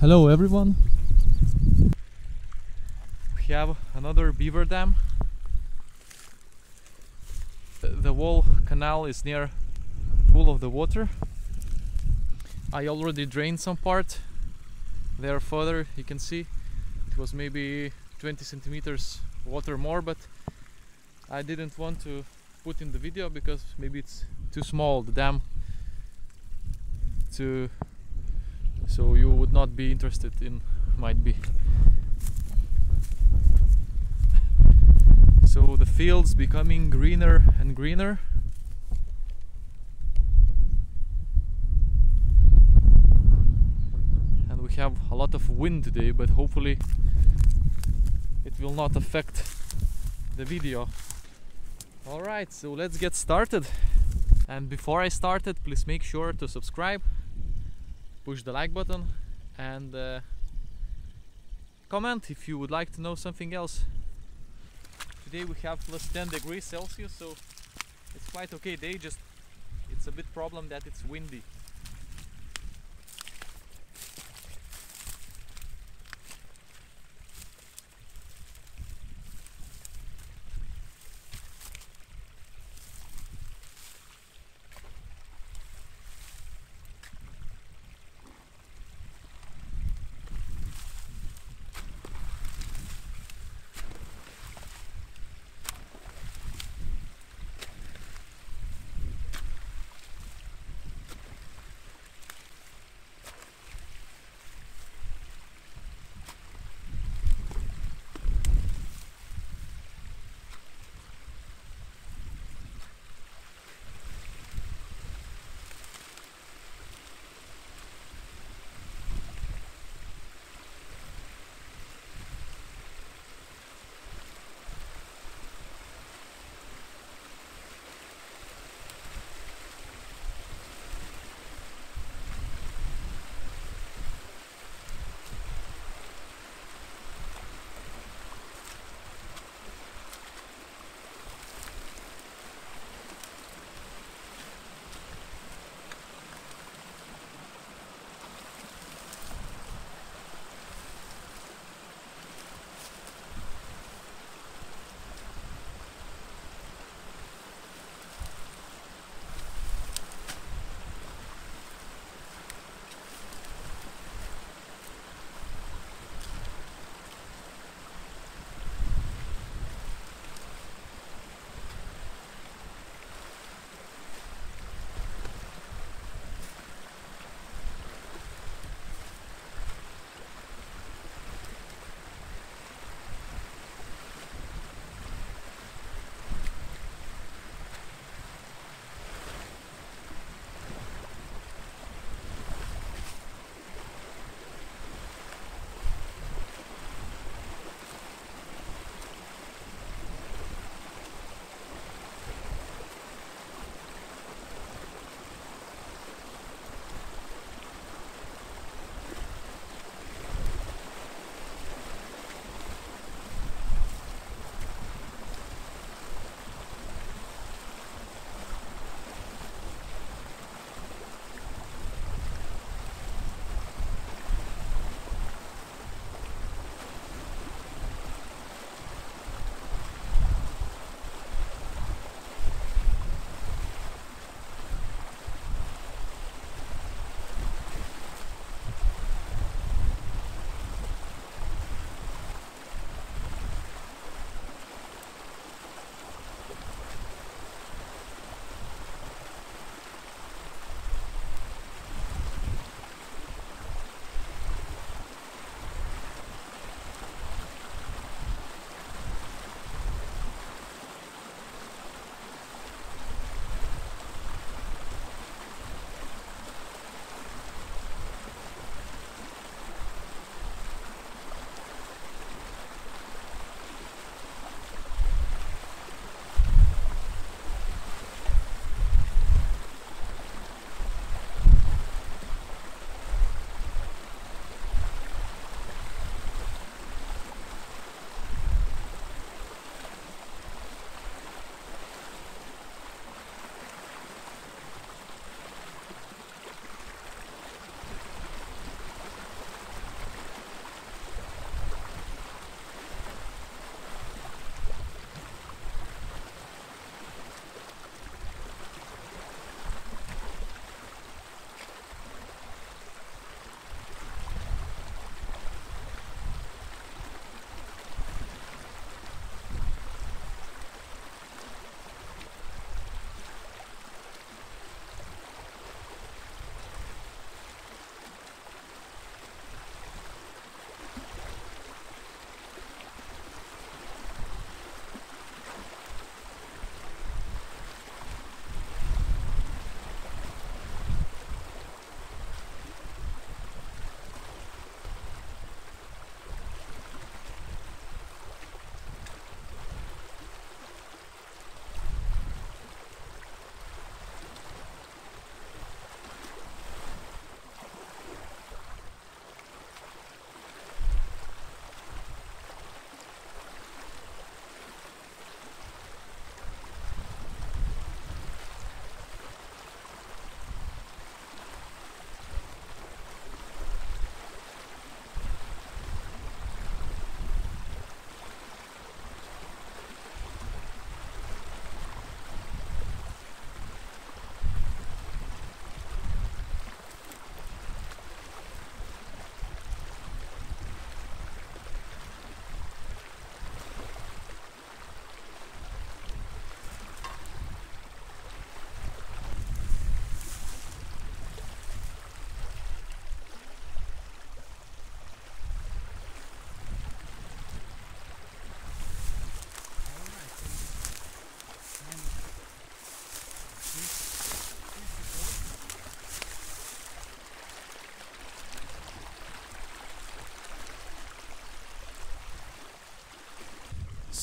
Hello everyone! We have another beaver dam. The whole canal is near full of the water. I already drained some part. There further you can see it was maybe 20 centimeters water more, but I didn't want to put in the video because maybe it's too small, the dam, so you would not be interested in, might be. So the fields becoming greener and greener. And we have a lot of wind today, but hopefully it will not affect the video. Alright, so let's get started. And before I started, please make sure to subscribe, push the like button, and comment if you would like to know something else. Today we have plus 10 degrees Celsius, so it's quite okay day, just it's a bit problem that it's windy.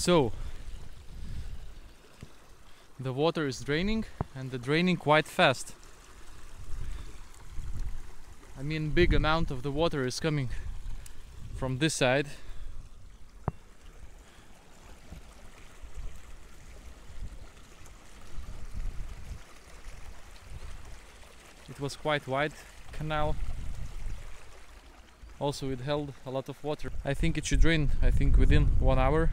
So the water is draining, and the draining quite fast. I mean, big amount of the water is coming from this side. It was quite wide canal. Also it held a lot of water. I think it should drain, I think within 1 hour.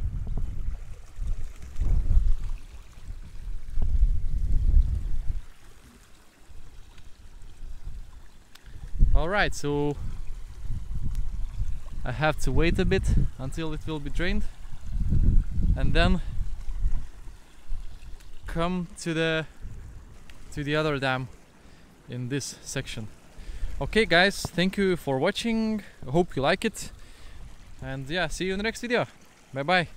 Alright, so I have to wait a bit until it will be drained and then come to the other dam in this section. Okay guys, thank you for watching, hope you like it, and yeah, see you in the next video. Bye bye.